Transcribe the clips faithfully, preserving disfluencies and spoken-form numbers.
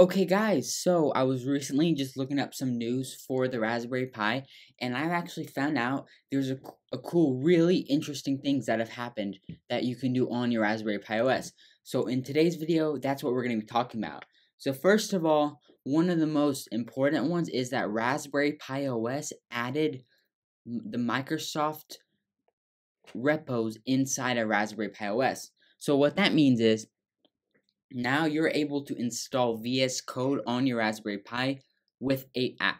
Okay guys, so I was recently just looking up some news for the Raspberry Pi, and I've actually found out there's a, a cool, really interesting things that have happened that you can do on your Raspberry Pi O S. So in today's video, that's what we're going to be talking about. So first of all, one of the most important ones is that Raspberry Pi O S added the Microsoft repos inside of Raspberry Pi O S. So what that means is, now you're able to install V S Code on your Raspberry Pi with a app.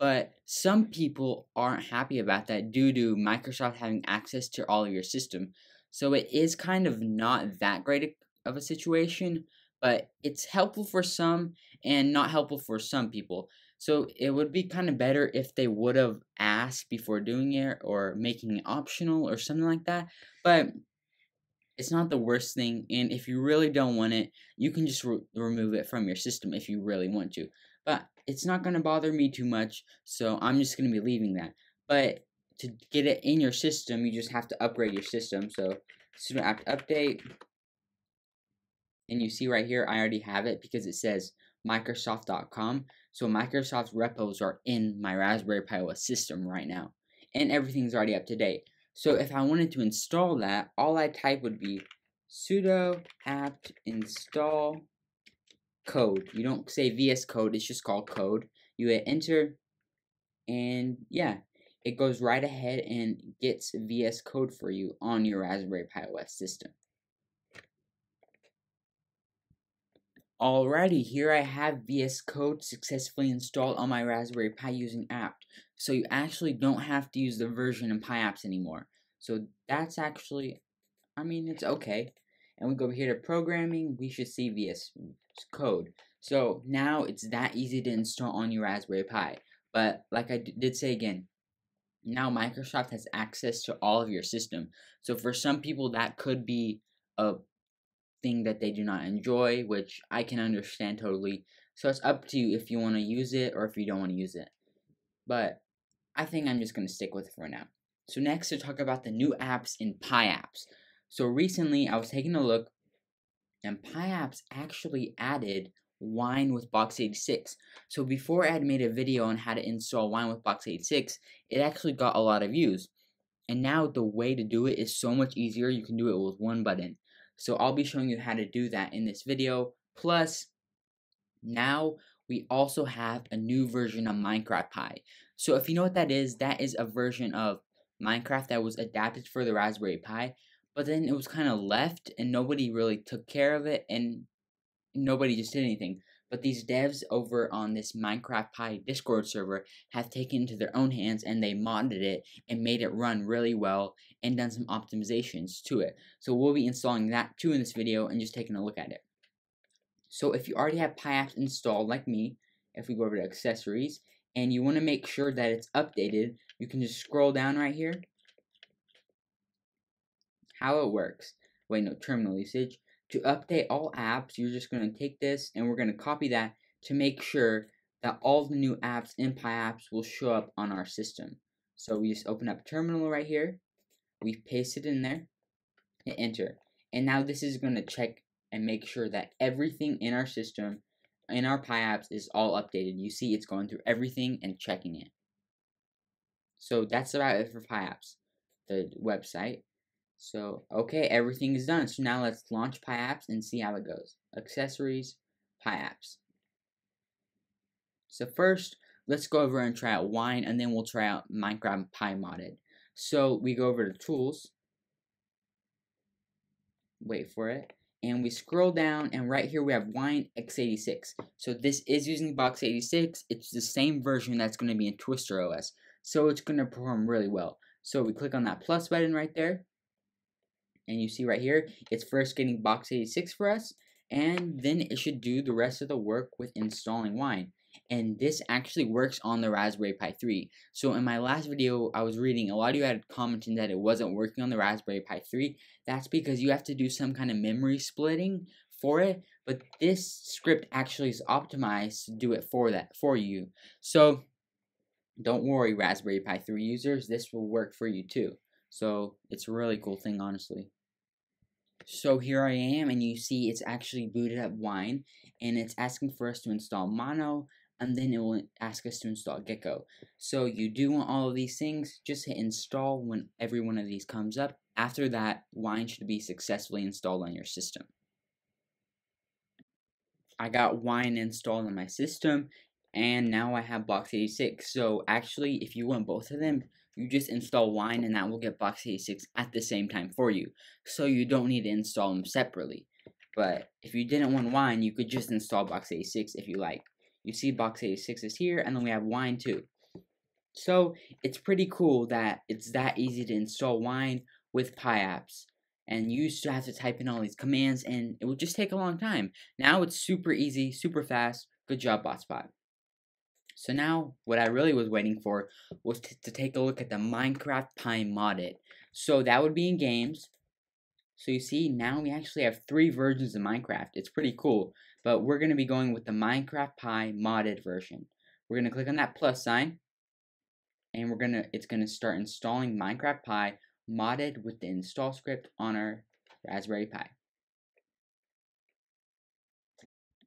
But some people aren't happy about that due to Microsoft having access to all of your system. So it is kind of not that great of a situation, but it's helpful for some and not helpful for some people. So it would be kind of better if they would have asked before doing it or making it optional or something like that. But it's not the worst thing, and if you really don't want it, you can just re remove it from your system if you really want to. But it's not going to bother me too much, so I'm just going to be leaving that. But to get it in your system, you just have to upgrade your system. So sudo apt update, and you see right here, I already have it because it says Microsoft dot com. So Microsoft's repos are in my Raspberry Pi O S system right now, and everything's already up to date. So if I wanted to install that, all I type would be sudo apt install code. You don't say V S Code, it's just called code. You hit enter, and yeah, it goes right ahead and gets V S Code for you on your Raspberry Pi O S system. Alrighty, here I have V S Code successfully installed on my Raspberry Pi using apt. So you actually don't have to use the version in Pi-Apps anymore. So that's actually, I mean, it's okay. And we go over here to programming, we should see V S Code. So now it's that easy to install on your Raspberry Pi. But like I did say again, now Microsoft has access to all of your system. So for some people that could be a thing that they do not enjoy, which I can understand totally. So it's up to you if you want to use it or if you don't want to use it. But I think I'm just going to stick with it for now. So next, to talk about the new apps in Pi-Apps. So recently, I was taking a look, and Pi-Apps actually added Wine with Box eighty-six. So before I had made a video on how to install Wine with Box eighty-six, it actually got a lot of views. And now the way to do it is so much easier. You can do it with one button. So I'll be showing you how to do that in this video. Plus, now we also have a new version of Minecraft Pi. So if you know what that is, that is a version of Minecraft that was adapted for the Raspberry Pi, but then it was kind of left and nobody really took care of it and nobody just did anything. But these devs over on this Minecraft Pi Discord server have taken it into their own hands, and they modded it and made it run really well and done some optimizations to it. So we'll be installing that too in this video and just taking a look at it. So if you already have Pi-Apps installed like me, if we go over to accessories and you want to make sure that it's updated, you can just scroll down right here. How it works. Wait, no, terminal usage. To update all apps, you're just going to take this and we're going to copy that to make sure that all the new apps in Pi-Apps will show up on our system. So we just open up terminal right here, we paste it in there, hit enter. And now this is going to check and make sure that everything in our system, in our Pi-Apps, is all updated. You see it's going through everything and checking it. So that's about it for Pi-Apps, the website. So, okay, everything is done. So now let's launch Pi-Apps and see how it goes. Accessories, Pi-Apps. So first, let's go over and try out Wine, and then we'll try out Minecraft Pi Modded. So we go over to Tools. Wait for it. And we scroll down, and right here we have Wine x eighty-six. So this is using Box eighty-six. It's the same version that's going to be in Twister O S. So it's going to perform really well. So we click on that plus button right there. And you see right here, it's first getting Box eighty-six for us, and then it should do the rest of the work with installing Wine. And this actually works on the Raspberry Pi three. So in my last video, I was reading a lot of you had commented that it wasn't working on the Raspberry Pi three. That's because you have to do some kind of memory splitting for it, but this script actually is optimized to do it for that for you. So don't worry, Raspberry Pi three users, this will work for you too. So it's a really cool thing, honestly. So here I am, and you see it's actually booted up Wine, and it's asking for us to install Mono, and then it will ask us to install Gecko. So you do want all of these things, just hit install when every one of these comes up. After that, Wine should be successfully installed on your system. I got Wine installed on my system, and now I have Box eighty-six. So actually, if you want both of them, you just install Wine and that will get Box eighty-six at the same time for you. So you don't need to install them separately. But if you didn't want Wine, you could just install Box eighty-six if you like. You see Box eighty-six is here, and then we have Wine too. So it's pretty cool that it's that easy to install Wine with Pi-Apps. And you used to have to type in all these commands, and it would just take a long time. Now it's super easy, super fast. Good job, BotSpot. So now, what I really was waiting for was to take a look at the Minecraft Pi Modded. So that would be in games. So you see, now we actually have three versions of Minecraft. It's pretty cool. But we're going to be going with the Minecraft Pi Modded version. We're going to click on that plus sign. And we're gonna it's going to start installing Minecraft Pi Modded with the install script on our Raspberry Pi.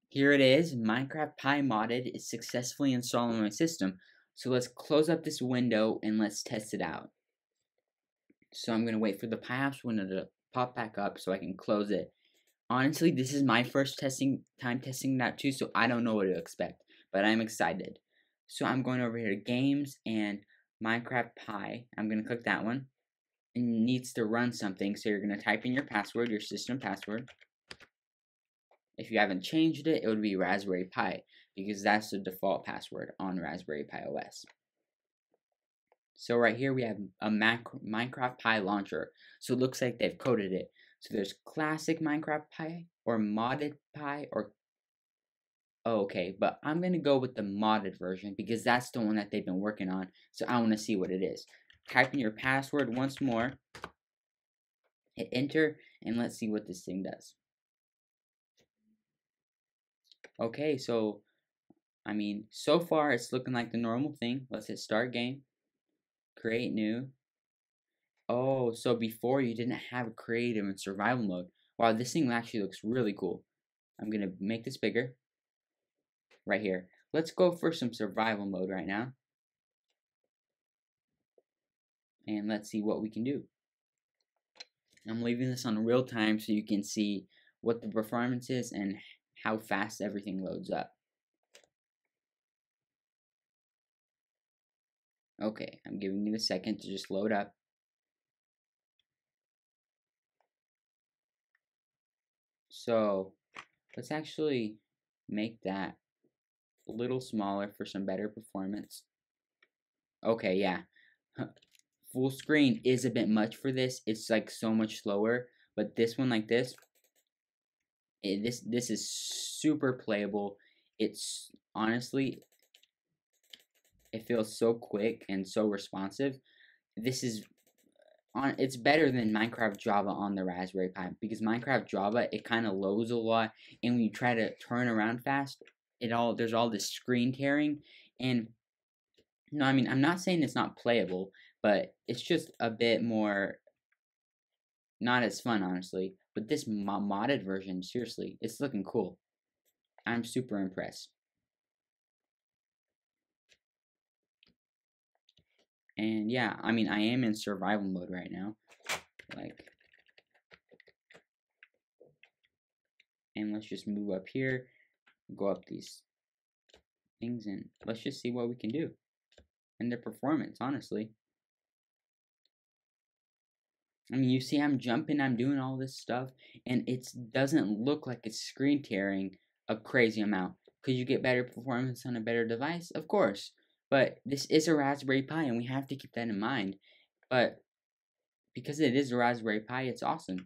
Here it is, Minecraft Pi Modded is successfully installed on my system. So let's close up this window and let's test it out. So I'm going to wait for the Pi-Apps window to pop back up so I can close it. Honestly, this is my first testing time testing that too, so I don't know what to expect, but I'm excited. So I'm going over here to Games and Minecraft Pi. I'm going to click that one. It needs to run something, so you're going to type in your password, your system password. If you haven't changed it, it would be Raspberry Pi, because that's the default password on Raspberry Pi O S. So right here we have a Minecraft Pi launcher. So it looks like they've coded it. So there's classic Minecraft Pi or modded Pi or... Oh, okay, but I'm going to go with the modded version because that's the one that they've been working on. So I want to see what it is. Type in your password once more. Hit enter and let's see what this thing does. Okay, so, I mean, so far it's looking like the normal thing. Let's hit start game, create new. Oh, so before you didn't have creative and survival mode. Wow, this thing actually looks really cool. I'm going to make this bigger. Right here. Let's go for some survival mode right now. And let's see what we can do. I'm leaving this on real time so you can see what the performance is and how fast everything loads up. Okay, I'm giving it a second to just load up. So let's actually make that a little smaller for some better performance. Okay, yeah. Full screen is a bit much for this. It's like so much slower, but this one like this, It, this this is super playable. It's honestly, it feels so quick and so responsive. This is on. It's better than Minecraft Java on the Raspberry Pi because Minecraft Java it kind of loads a lot, and when you try to turn around fast, it all there's all this screen tearing. And no, I mean I'm not saying it's not playable, but it's just a bit more. Not as fun, honestly, but this mo modded version, seriously, it's looking cool. I'm super impressed. And yeah, I mean, I am in survival mode right now. Like, and let's just move up here, go up these things, and let's just see what we can do. And the performance, honestly. I mean, you see I'm jumping, I'm doing all this stuff, and it doesn't look like it's screen tearing a crazy amount. Could you get better performance on a better device? Of course. But this is a Raspberry Pi, and we have to keep that in mind. But because it is a Raspberry Pi, it's awesome.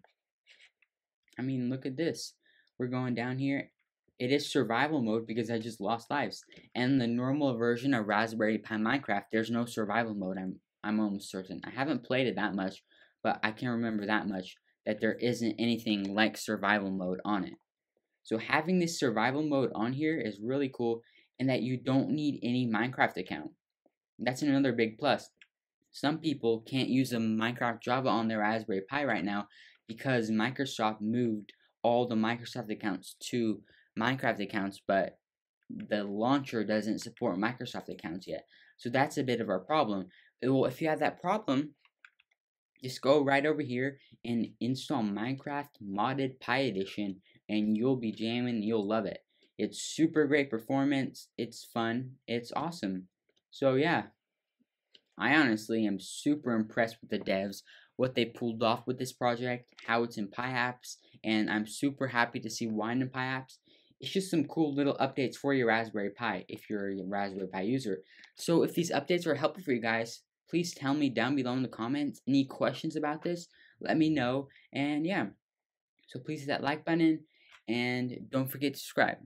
I mean, look at this. We're going down here. It is survival mode because I just lost lives. And the normal version of Raspberry Pi Minecraft, there's no survival mode, I'm, I'm almost certain. I haven't played it that much. But I can remember that much, that there isn't anything like survival mode on it. So having this survival mode on here is really cool, and that you don't need any Minecraft account. That's another big plus. Some people can't use a Minecraft Java on their Raspberry Pi right now because Microsoft moved all the Microsoft accounts to Minecraft accounts, but the launcher doesn't support Microsoft accounts yet. So that's a bit of our problem. Well, if you have that problem, just go right over here and install Minecraft Modded Pi Edition, and you'll be jamming. You'll love it. It's super great performance. It's fun. It's awesome. So yeah, I honestly am super impressed with the devs, what they pulled off with this project, how it's in Pi-Apps, and I'm super happy to see Wine in Pi-Apps. It's just some cool little updates for your Raspberry Pi if you're a Raspberry Pi user. So if these updates are helpful for you guys, please tell me down below in the comments. Any questions about this, let me know. And yeah, so please hit that like button and don't forget to subscribe.